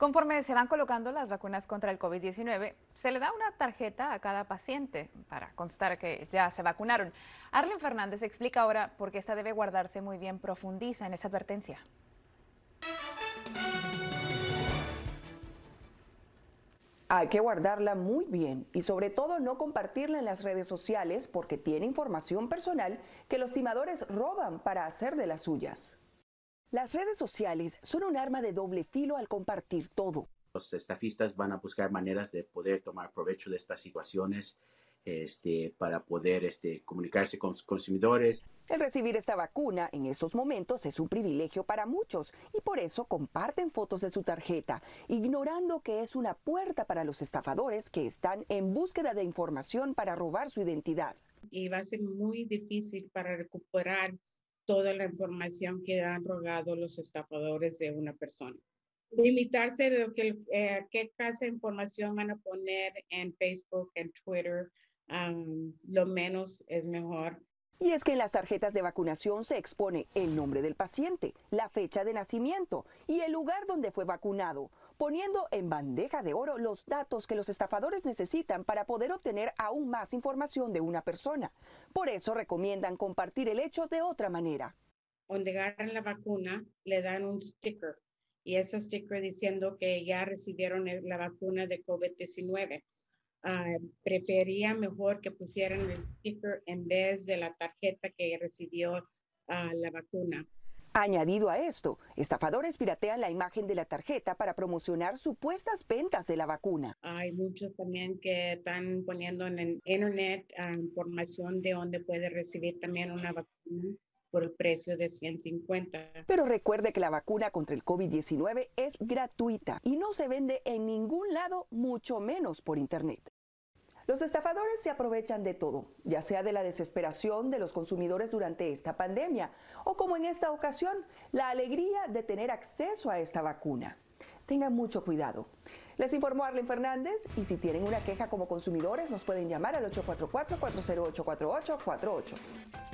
Conforme se van colocando las vacunas contra el COVID-19, se le da una tarjeta a cada paciente para constar que ya se vacunaron. Arlen Fernández explica ahora por qué esta debe guardarse muy bien, profundiza en esa advertencia. Hay que guardarla muy bien y sobre todo no compartirla en las redes sociales porque tiene información personal que los timadores roban para hacer de las suyas. Las redes sociales son un arma de doble filo al compartir todo. Los estafistas van a buscar maneras de poder tomar provecho de estas situaciones para poder comunicarse con sus consumidores. El recibir esta vacuna en estos momentos es un privilegio para muchos y por eso comparten fotos de su tarjeta, ignorando que es una puerta para los estafadores que están en búsqueda de información para robar su identidad. Y va a ser muy difícil para recuperar toda la información que han robado los estafadores de una persona. Limitarse de lo que, qué clase de información van a poner en Facebook, en Twitter. Lo menos es mejor. Y es que en las tarjetas de vacunación se expone el nombre del paciente, la fecha de nacimiento y el lugar donde fue vacunado, poniendo en bandeja de oro los datos que los estafadores necesitan para poder obtener aún más información de una persona. Por eso recomiendan compartir el hecho de otra manera. Donde agarran la vacuna, le dan un sticker. Y ese sticker diciendo que ya recibieron la vacuna de COVID-19. Prefería mejor que pusieran el sticker en vez de la tarjeta que recibió la vacuna. Añadido a esto, estafadores piratean la imagen de la tarjeta para promocionar supuestas ventas de la vacuna. Hay muchos también que están poniendo en el internet información de dónde puede recibir también una vacuna por el precio de $150. Pero recuerde que la vacuna contra el COVID-19 es gratuita y no se vende en ningún lado, mucho menos por internet. Los estafadores se aprovechan de todo, ya sea de la desesperación de los consumidores durante esta pandemia o, como en esta ocasión, la alegría de tener acceso a esta vacuna. Tengan mucho cuidado. Les informó Arlen Fernández y si tienen una queja como consumidores nos pueden llamar al 844-408-4848.